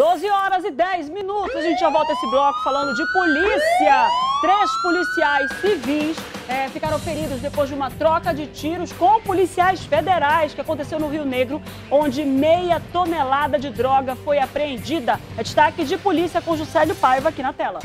12h10, a gente já volta esse bloco falando de polícia. 3 policiais civis ficaram feridos depois de uma troca de tiros com policiais federais que aconteceu no Rio Negro, onde meia tonelada de droga foi apreendida. É destaque de polícia com Juscelio Paiva aqui na tela.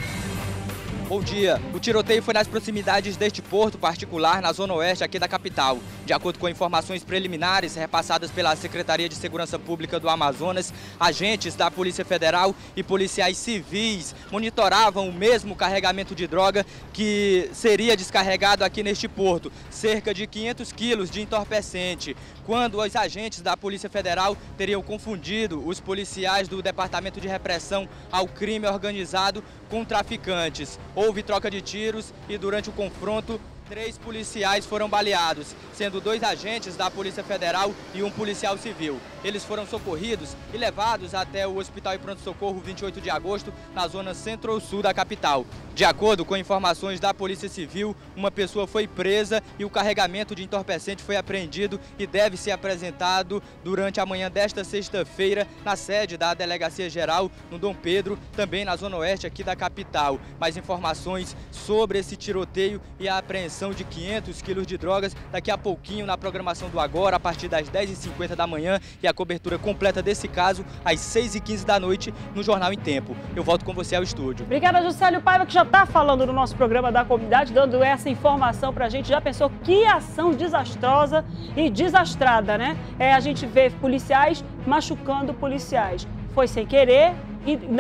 Bom dia. O tiroteio foi nas proximidades deste porto particular, na zona oeste aqui da capital. De acordo com informações preliminares repassadas pela Secretaria de Segurança Pública do Amazonas, agentes da Polícia Federal e policiais civis monitoravam o mesmo carregamento de droga que seria descarregado aqui neste porto, cerca de 500 quilos de entorpecente. Quando os agentes da Polícia Federal teriam confundido os policiais do Departamento de Repressão ao Crime Organizado com traficantes. Houve troca de tiros e durante o confronto, 3 policiais foram baleados, sendo 2 agentes da Polícia Federal e 1 policial civil. Eles foram socorridos e levados até o Hospital e Pronto-Socorro 28 de agosto, na zona centro-sul da capital. De acordo com informações da Polícia Civil, uma pessoa foi presa e o carregamento de entorpecente foi apreendido e deve ser apresentado durante a manhã desta sexta-feira na sede da Delegacia Geral, no Dom Pedro, também na zona oeste aqui da capital. Mais informações sobre esse tiroteio e a apreensão de 500 quilos de drogas daqui a pouquinho na programação do Agora, a partir das 10h50 da manhã, e a cobertura completa desse caso às 6h15 da noite no Jornal em Tempo. Eu volto com você ao estúdio. Obrigada, Juscelio Paiva, que já está falando no nosso programa da comunidade, dando essa informação para a gente. Já pensou que ação desastrosa e desastrada, né? A gente vê policiais machucando policiais. Foi sem querer,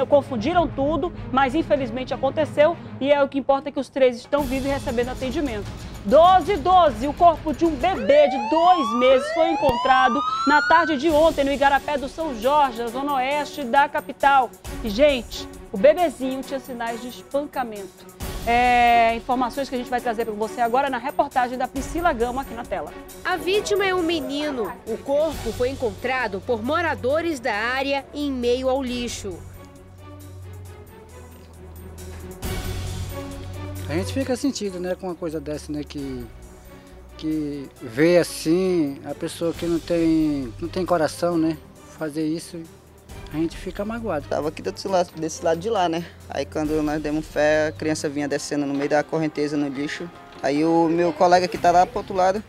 confundiram tudo, mas infelizmente aconteceu e é o que importa, é que os 3 estão vivos e recebendo atendimento. 12h12, o corpo de um bebê de 2 meses foi encontrado na tarde de ontem no Igarapé do São Jorge, na zona oeste da capital. E, gente, o bebezinho tinha sinais de espancamento. Informações que a gente vai trazer para você agora na reportagem da Priscila Gama aqui na tela. A vítima é um menino. O corpo foi encontrado por moradores da área em meio ao lixo. A gente fica sentido, né, com uma coisa dessa, né, que vê assim, a pessoa que não tem coração, né, fazer isso, a gente fica magoado. Tava aqui desse lado de lá, né, aí quando nós demos fé, a criança vinha descendo no meio da correnteza no lixo, aí o meu colega que tá lá pro outro lado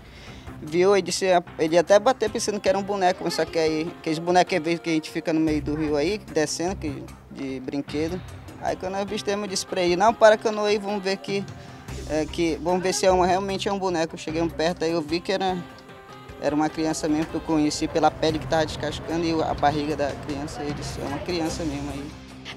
viu e disse, ele até bateu pensando que era um boneco, mas só que aí, aqueles bonecos que a gente fica no meio do rio aí, descendo de brinquedo. Aí quando nós vistemos, disse pra ele, não, para a canoa aí, vamos ver aqui, vamos ver se realmente é um boneco. Eu cheguei perto, aí eu vi que era uma criança mesmo, que eu conheci pela pele que estava descascando e a barriga da criança, ele disse, é uma criança mesmo aí.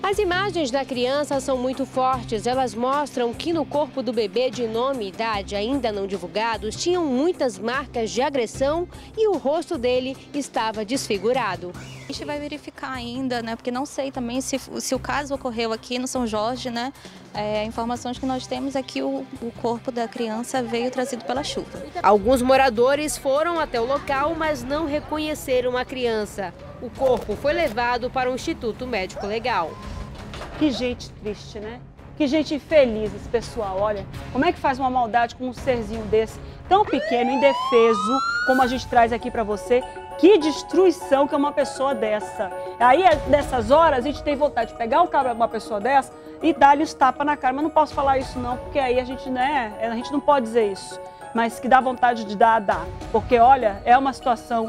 As imagens da criança são muito fortes, elas mostram que no corpo do bebê de nome e idade ainda não divulgados tinham muitas marcas de agressão e o rosto dele estava desfigurado. A gente vai verificar ainda, né, porque não sei também se o caso ocorreu aqui no São Jorge, né, informações que nós temos é que o corpo da criança veio trazido pela chuva. Alguns moradores foram até o local, mas não reconheceram a criança. O corpo foi levado para o Instituto Médico Legal. Que gente triste, né? Que gente infeliz esse pessoal, olha. Como é que faz uma maldade com um serzinho desse, tão pequeno, indefeso, como a gente traz aqui para você? Que destruição que é uma pessoa dessa. Aí, nessas horas, a gente tem vontade de pegar o cara de uma pessoa dessa e dar-lhe os tapas na cara. Mas não posso falar isso não, porque aí a gente não pode dizer isso. Mas que dá vontade de dar. Porque, olha, é uma situação...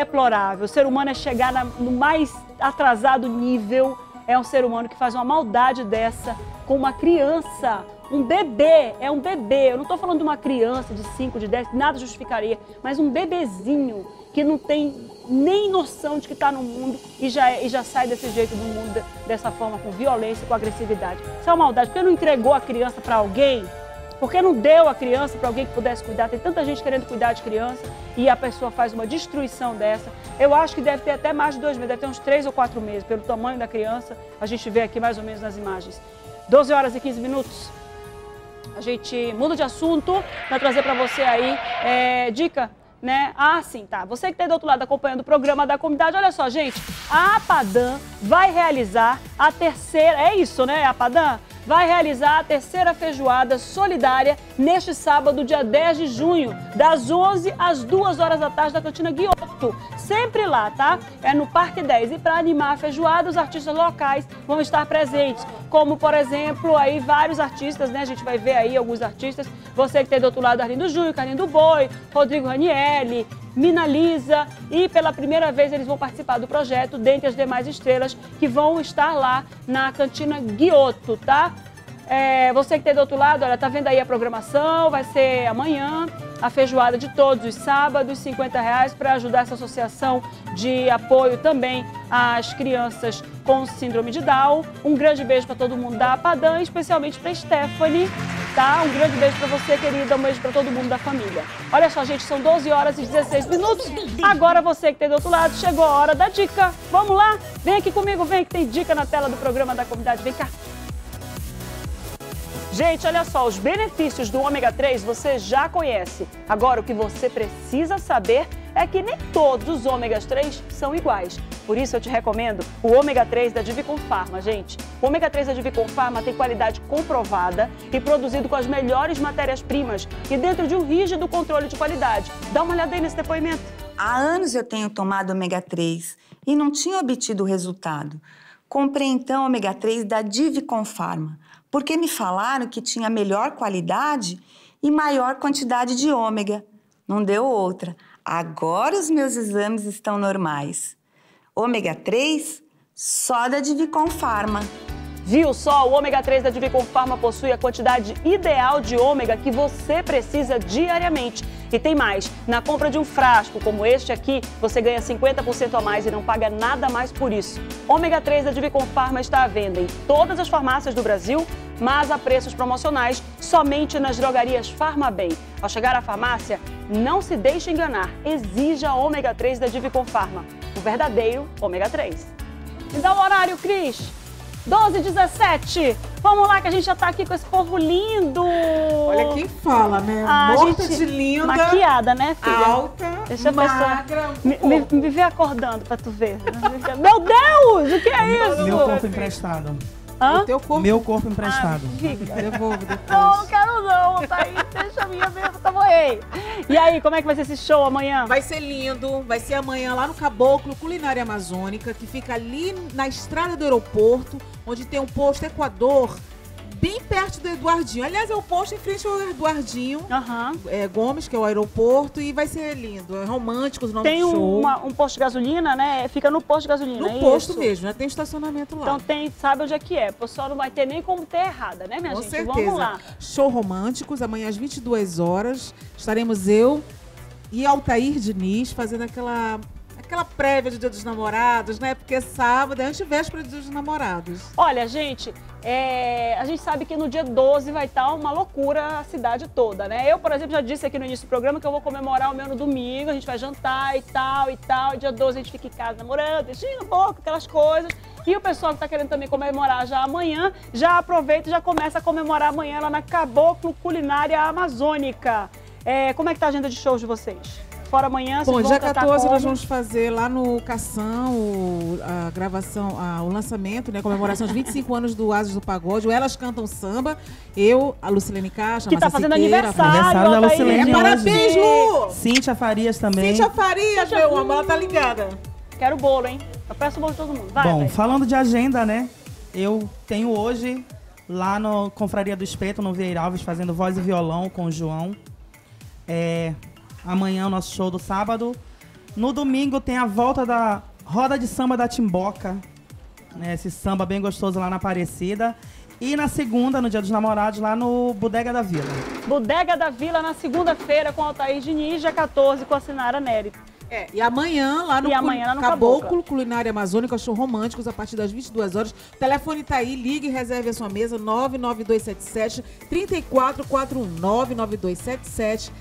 deplorável. O ser humano é chegar no mais atrasado nível, é um ser humano que faz uma maldade dessa com uma criança, um bebê, é um bebê. Eu não estou falando de uma criança de 5, de 10, nada justificaria, mas um bebezinho que não tem nem noção de que está no mundo e já sai desse jeito do mundo, dessa forma, com violência, com agressividade. Isso é uma maldade, porque não entregou a criança para alguém. Porque não deu a criança para alguém que pudesse cuidar? Tem tanta gente querendo cuidar de criança e a pessoa faz uma destruição dessa. Eu acho que deve ter até mais de 2 meses, deve ter uns 3 ou 4 meses, pelo tamanho da criança. A gente vê aqui mais ou menos nas imagens. 12h15. A gente muda de assunto para trazer para você aí dica, né? Ah, sim, tá. Você que está do outro lado acompanhando o programa da comunidade, olha só, gente. A Apadan vai realizar a terceira... É isso, né, Apadan? vai realizar a terceira feijoada solidária neste sábado, dia 10 de junho, das 11 às 2 horas da tarde, da Cantina Guioto. Sempre lá, tá? É no Parque 10. E para animar a feijoada, os artistas locais vão estar presentes, como, por exemplo, aí vários artistas, né? A gente vai ver aí alguns artistas. Você que tem do outro lado, Arlindo Júnior, Carlinho do Boi, Rodrigo Ranieri, Mina Lisa, e pela primeira vez eles vão participar do projeto, dentre as demais estrelas que vão estar lá na Cantina Guioto, tá? É, você que tem do outro lado, olha, tá vendo aí a programação, vai ser amanhã, a feijoada de todos os sábados, R$50 para ajudar essa associação de apoio também às crianças com síndrome de Down. Um grande beijo para todo mundo da Apadan, especialmente para Stephanie, tá? Um grande beijo para você, querida, um beijo para todo mundo da família. Olha só, gente, são 12 horas e 16 minutos. Agora você que tem do outro lado, chegou a hora da dica. Vamos lá? Vem aqui comigo, vem que tem dica na tela do programa da comunidade. Vem cá. Gente, olha só, os benefícios do ômega 3 você já conhece. Agora, o que você precisa saber é que nem todos os ômegas 3 são iguais. Por isso, eu te recomendo o ômega 3 da Divicon Pharma, gente. O ômega 3 da Divicon Pharma tem qualidade comprovada e produzido com as melhores matérias-primas e dentro de um rígido controle de qualidade. Dá uma olhada aí nesse depoimento. Há anos eu tenho tomado ômega 3 e não tinha obtido o resultado. Comprei, então, o ômega 3 da Divicon Pharma, porque me falaram que tinha melhor qualidade e maior quantidade de ômega. Não deu outra. Agora os meus exames estão normais. Ômega 3, só da Divicon Pharma. Viu só? O ômega 3 da Divicon Pharma possui a quantidade ideal de ômega que você precisa diariamente. E tem mais, na compra de um frasco como este aqui, você ganha 50% a mais e não paga nada mais por isso. Ômega 3 da Divicon Pharma está à venda em todas as farmácias do Brasil, mas a preços promocionais somente nas drogarias Farmabem. Ao chegar à farmácia, não se deixe enganar, exija ômega 3 da Divicon Pharma, o verdadeiro ômega 3. Me dá o horário, Cris! 12h17. Vamos lá que a gente já tá aqui com esse povo lindo. Olha quem fala, né? Morta de linda. Maquiada, né, filha? Alta, deixa magra. Me vê acordando pra tu ver. Meu Deus, o que é isso? Meu corpo emprestado. Hã? O teu corpo? Meu corpo emprestado. Ah, devolvo depois. Não, quero não, tá aí, deixa a minha mesmo, tá bom, ei. E aí, como é que vai ser esse show amanhã? Vai ser lindo, vai ser amanhã lá no Caboclo Culinária Amazônica, que fica ali na estrada do aeroporto, onde tem um posto Equador, bem perto do Eduardinho. Aliás, é o posto em frente ao Eduardinho Gomes, que é o aeroporto, e vai ser lindo, é romântico os nomes do show. Tem um posto de gasolina, né? Fica no posto de gasolina, no posto mesmo, né? Tem estacionamento lá. Então tem, sabe onde é que é, o pessoal não vai ter nem como ter errada, né, minha gente? Certeza. Vamos lá. Show românticos, amanhã às 22 horas, estaremos eu e Altair Diniz fazendo aquela prévia de Dia dos Namorados, né? Porque é sábado, é antivéspera de Dia dos Namorados. Olha, gente, a gente sabe que no dia 12 vai estar uma loucura a cidade toda, né? Eu, por exemplo, já disse aqui no início do programa que eu vou comemorar o meu no domingo, a gente vai jantar e tal e tal. Dia 12 a gente fica em casa namorando, beijinho, boca, aquelas coisas. E o pessoal que tá querendo também comemorar já amanhã, já aproveita e já começa a comemorar amanhã lá na Caboclo Culinária Amazônica. Como é que tá a agenda de shows de vocês? Fora amanhã, bom, dia 14 nós vamos fazer lá no Cação a gravação, o lançamento, né? Comemoração de 25 anos do Asas do Pagode, o Elas Cantam Samba. Eu, a Lucilene Caixa, que tá fazendo aniversário da Lucilene. Parabéns, Lu! Cíntia Farias também. Cíntia Farias, meu amor, ela tá ligada. Quero bolo, hein? Eu peço bolo de todo mundo. Vai, bom, vai. Falando de agenda, né? Eu tenho hoje lá no Confraria do Espeto, no Vieira Alves, fazendo voz e violão com o João. Amanhã o nosso show do sábado. No domingo tem a volta da roda de samba da Timboca, né? Esse samba bem gostoso lá na Aparecida. E na segunda, no Dia dos Namorados, lá no Bodega da Vila. Bodega da Vila na segunda-feira com Altair Diniz, dia 14 com a Sinara Neri. E amanhã lá no Caboclo Culinária Amazônica, show românticos, a partir das 22 horas. O telefone tá aí, ligue e reserve a sua mesa, 99277-3441, 99277-3441.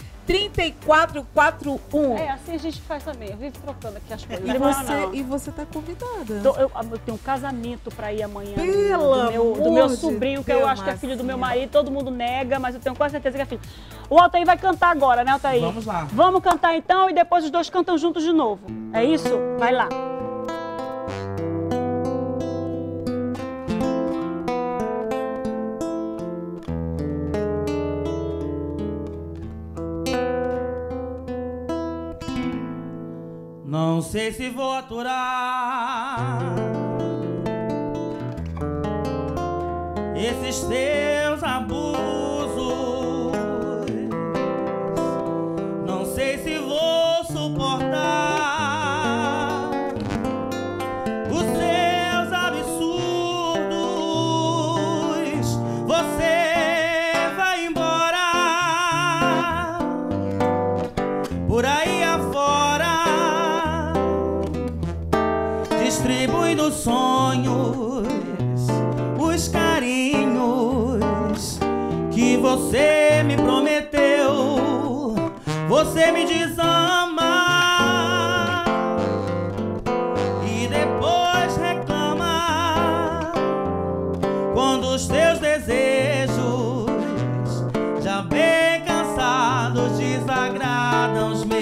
Assim a gente faz também. Eu vivo trocando aqui as coisas. E você tá convidada. Eu tenho um casamento pra ir amanhã. Do meu sobrinho, que eu acho que é filho do meu marido. Todo mundo nega, mas eu tenho quase certeza que é filho. O Altair vai cantar agora, né, Altair? Vamos lá. Vamos cantar então e depois os dois cantam juntos de novo. É isso? Vai lá. Não sei se vou aturar esses teus abusos. Não sei se vou suportar os seus absurdos. Você vai embora por aí afora, distribuindo sonhos, os carinhos que você me prometeu. Você me desama e depois reclama quando os teus desejos, já bem cansados, desagradam os meus.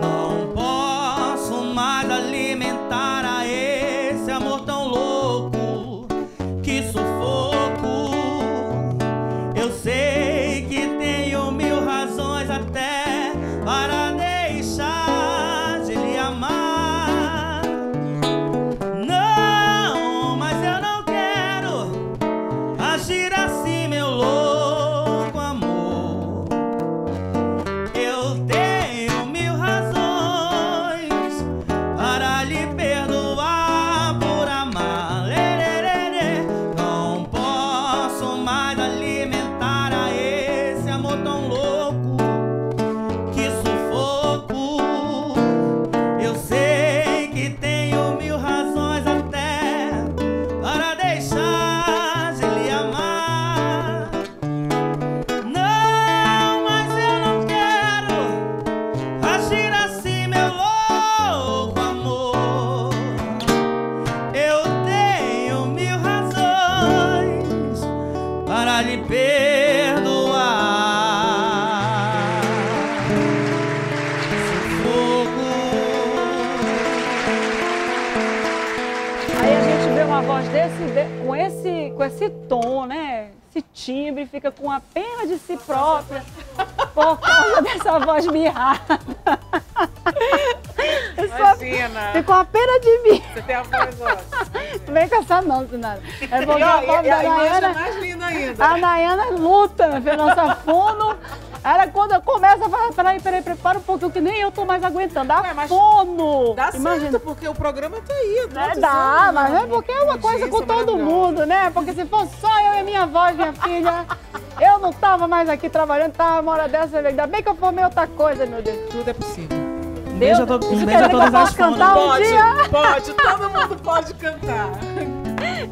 Não posso mais alimentar a esse amor tão louco, que sufoco. Eu sei até para deixar de lhe amar. Não, mas eu não quero agir assim, meu louco amor. Eu tenho mil razões para lhe perdoar por amar. Não posso mais alimentar a esse amor tão louco. Esse tom, né? Esse timbre, fica com a pena de si própria por causa dessa voz mirrada. Imagina. Ficou a pena de mim. Você tem a voz ótima. Não vem com essa não, Sinara. É porque a voz da Nayana, mais linda ainda. A Nayana luta pelo safono. Era quando começa a falar, peraí, para um pouquinho, que nem eu tô mais aguentando. Dá fono! Dá certo, porque o programa tá aí. Dá, mas é porque é uma coisa com todo mundo, né? Porque se for só eu e minha voz, minha filha, eu não tava mais aqui trabalhando, tava uma hora dessa, ainda bem que eu formei outra coisa, meu Deus. Tudo é possível. Um beijo a todas as cantar um dia? Pode, todo mundo pode cantar.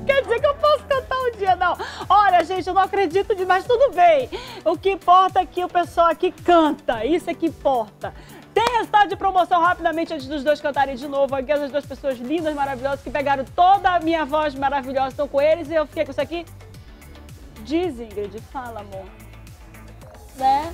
Quer dizer que eu posso cantar um dia, não. Olha, gente, eu não acredito demais, tudo bem. O que importa é que o pessoal aqui canta, isso é que importa. Tem resultado de promoção rapidamente antes dos dois cantarem de novo. Aqui essas duas pessoas lindas, maravilhosas, que pegaram toda a minha voz maravilhosa, estão com eles e eu fiquei com isso aqui. Diz, Ingrid, fala, amor. Né?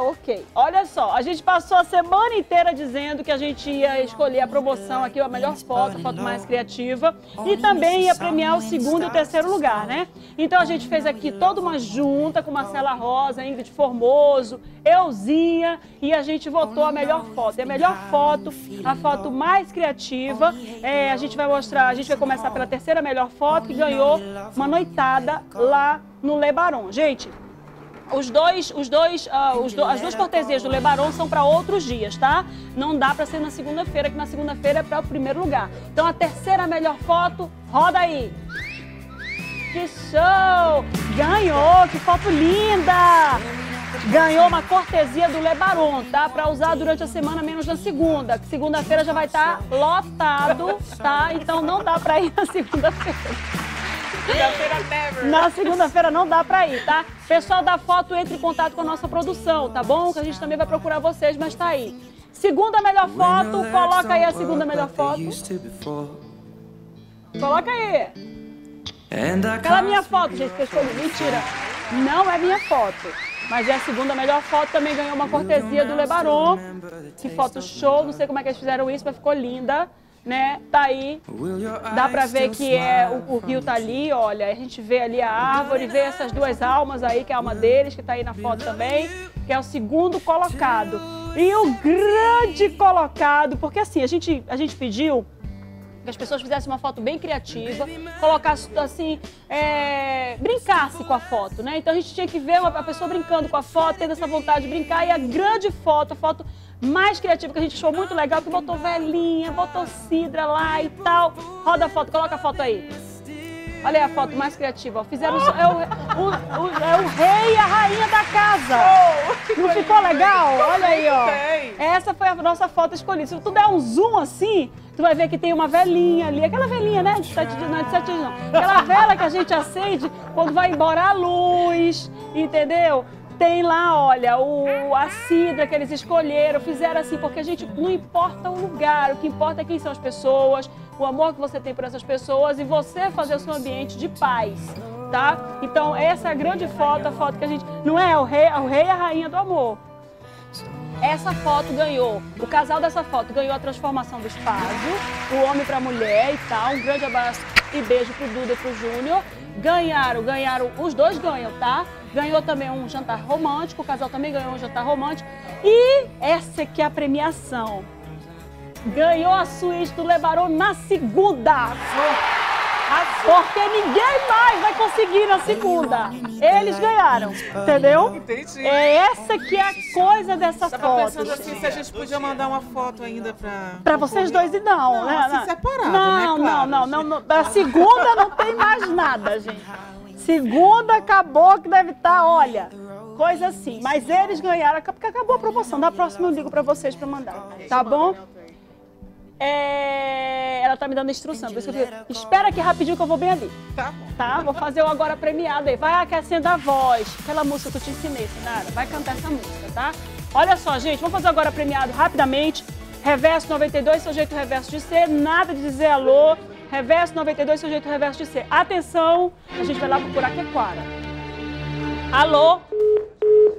Ok, olha só, a gente passou a semana inteira dizendo que a gente ia escolher a promoção aqui, a melhor foto, a foto mais criativa, e também ia premiar o segundo e o terceiro lugar, né? Então a gente fez aqui toda uma junta com Marcela Rosa, Ingrid Formoso, euzinha, e a gente votou a melhor foto. E a melhor foto, a foto mais criativa, a gente vai mostrar, a gente vai começar pela terceira melhor foto, que ganhou uma noitada lá no Le Baron. Gente, as duas cortesias do Le Baron são para outros dias, tá? Não dá para ser na segunda-feira, que na segunda-feira é para o primeiro lugar. Então a terceira melhor foto, roda aí! Que show! Ganhou! Que foto linda! Ganhou uma cortesia do Le Baron, tá? Para usar durante a semana, menos na segunda. Segunda-feira já vai estar lotado, tá? Então não dá para ir na segunda-feira. Na segunda-feira não dá pra ir, tá? Pessoal da foto, entre em contato com a nossa produção, tá bom? Que a gente também vai procurar vocês, mas tá aí. Segunda melhor foto, coloca aí a segunda melhor foto. Coloca aí. Aquela minha foto, gente, que eu escolhi. Mentira, não é minha foto. Mas é a segunda melhor foto, também ganhou uma cortesia do Le Baron. Que foto show, não sei como é que eles fizeram isso, mas ficou linda. né? Tá aí, dá pra ver que é, o rio tá ali, olha, a gente vê ali a árvore, vê essas duas almas aí, que é a alma deles, que tá aí na foto também, que é o segundo colocado. E o grande colocado, porque assim, a gente pediu que as pessoas fizessem uma foto bem criativa, colocasse assim, brincasse com a foto, né? Então a gente tinha que ver a pessoa brincando com a foto, tendo essa vontade de brincar, e a grande foto, a foto mais criativa, que a gente achou muito legal, que botou velhinha, botou cidra lá e tal. Roda a foto, coloca a foto aí. Olha aí a foto mais criativa, ó. Fizeram é o rei e a rainha da casa. Oh, não ficou legal? Olha aí, ó. Essa foi a nossa foto escolhida. Se tu der um zoom assim, tu vai ver que tem uma velinha ali. Aquela velinha, né? De 7 dias, não, de 7 dias não. Aquela vela que a gente acende quando vai embora a luz, entendeu? Tem lá, olha, a cidra que eles escolheram, fizeram assim, porque a gente não importa o lugar, o que importa é quem são as pessoas, o amor que você tem por essas pessoas e você fazer o seu ambiente de paz, tá? Então, essa é a grande foto, a foto que a gente... Não é o rei e a rainha do amor. Essa foto ganhou, o casal dessa foto ganhou a transformação do espaço, o homem pra mulher e tal, um grande abraço e beijo pro Duda e pro Júnior. Ganharam, os dois ganham, tá? Ganhou também um jantar romântico, o casal também ganhou um jantar romântico. E essa aqui é a premiação. Ganhou a suíte do Le Baron na segunda. Porque ninguém mais vai conseguir na segunda. Eles ganharam, entendeu? Entendi. É essa que é a coisa dessa foto. Tava pensando assim, se a gente podia mandar uma foto ainda pra... Pra vocês dois e não, né? Assim separado, não, né? Claro, não. A segunda não tem mais nada, gente. Segunda acabou que deve estar, olha... Coisa assim. Mas eles ganharam, porque acabou a promoção. Da próxima eu ligo pra vocês pra mandar, tá bom? Ela tá me dando instrução, por isso que eu digo, espera aqui rapidinho que eu vou bem ali. Tá bom. Tá? Vou fazer o agora premiado aí. Vai aquecendo a voz. Aquela música que eu te ensinei, Sinara. Vai cantar essa música, tá? Olha só, gente, vamos fazer o agora premiado rapidamente. Reverso 92, seu jeito reverso de ser. Nada de dizer alô. Reverso 92, seu jeito reverso de ser. Atenção, a gente vai lá procurar Quequara. Alô?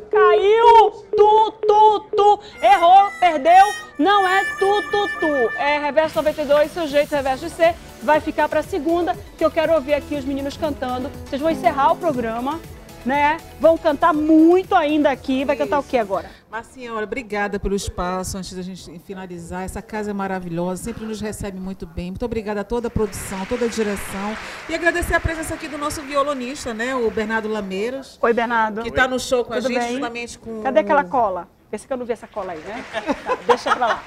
Caiu, tu, errou, perdeu, não é tu, é reverso 92, seu jeito reverso de ser, vai ficar pra segunda, que eu quero ouvir aqui os meninos cantando, vocês vão encerrar o programa, né, vão cantar muito ainda aqui, vai cantar o que agora? Marcinha, olha, obrigada pelo espaço, antes da gente finalizar, essa casa é maravilhosa, sempre nos recebe muito bem, muito obrigada a toda a produção, toda a direção, e agradecer a presença aqui do nosso violonista, né, o Bernardo Lameiras. Oi, Bernardo. Que está no show com a gente, bem? Justamente com... Cadê aquela cola? Pensei que eu não vi essa cola aí, né? Tá, deixa pra lá.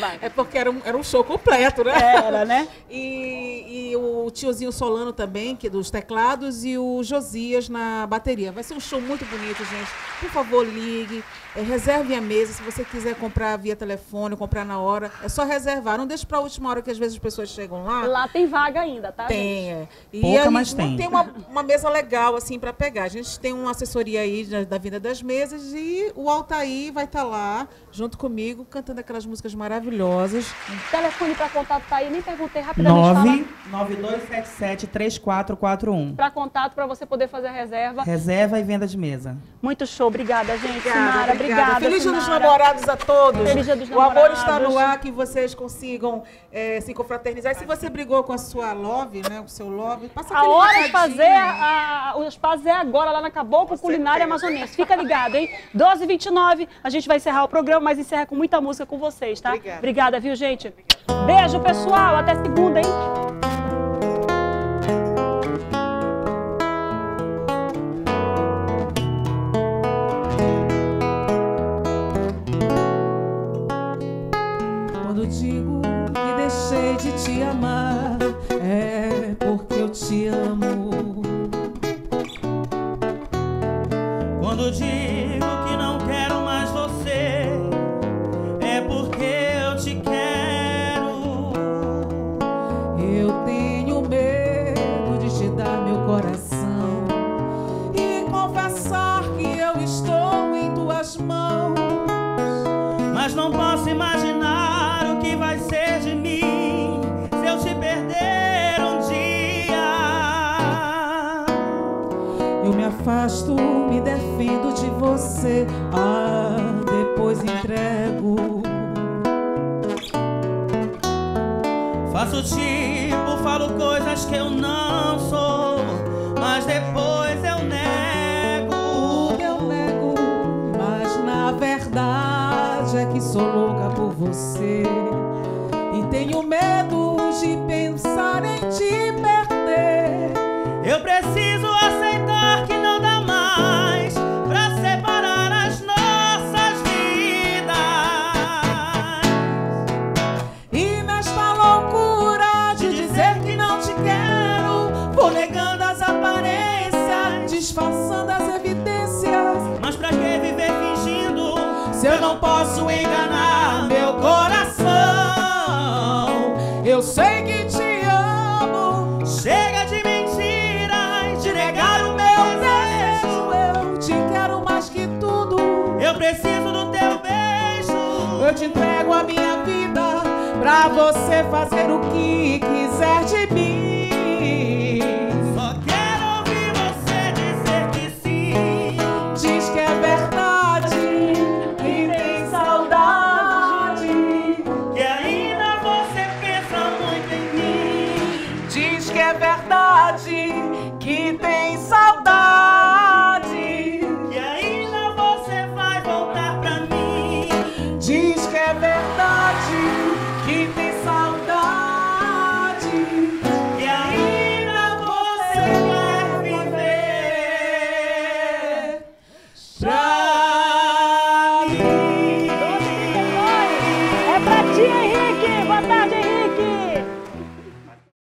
Vai. É porque era um show completo, né? Era, né? E o tiozinho Solano também, que dos teclados, e o Josias na bateria. Vai ser um show muito bonito, gente. Por favor, ligue, reserve a mesa. Se você quiser comprar via telefone, comprar na hora, é só reservar. Não deixe pra última hora, que às vezes as pessoas chegam lá. Lá tem vaga ainda, tá? Tem, é. Pouca, mas tem. Tem uma mesa legal, assim, pra pegar. A gente tem uma assessoria aí da vinda das mesas e o Altair vai estar lá, junto comigo, cantando aquelas músicas maravilhosas. Telefone para contato tá aí, nem perguntei rapidamente. 992773441. Para contato, para você poder fazer a reserva. Reserva e venda de mesa. Muito show, obrigada, gente. Sinara, obrigada. Feliz Dia dos Namorados a todos. Feliz Dia dos Namorados. O amor está no ar, que vocês consigam se confraternizar. Se você brigou com a sua love, né, com o seu love, passa a hora de fazer o espaço é agora lá na Caboclo Culinária Amazônica. Fica ligado, hein? 12h29, a gente vai encerrar o programa, mas encerra com muita música com vocês, tá? Obrigada, viu, gente? Obrigada. Beijo, pessoal. Até segunda, hein? Quando digo que deixei de te amar, é porque eu te amo. Quando digo que não quero mais você, é porque eu te quero. Eu tenho medo de te dar meu coração e confessar que eu estou em tuas mãos, mas não posso imaginar o que vai ser de mim se eu te perder um dia. Eu me afasto, me defendo de você, depois entrego. nosso tipo, falo coisas que eu não sou, mas depois eu nego. O que eu nego, mas na verdade é que sou louca por você. E tenho medo de pensar em te perder. Eu preciso aceitar que não dá mais pra separar as nossas vidas. E nesta loucura de dizer que não te quero, vou negando as aparências, disfarçando as evidências. Mas pra que viver fingindo se eu não posso enganar meu coração? Eu sei que te amo. Chega de mentiras, de negar o meu desejo. Eu te quero mais que tudo. Eu preciso do teu beijo. Eu te entrego a minha vida pra você fazer o que quiser de mim.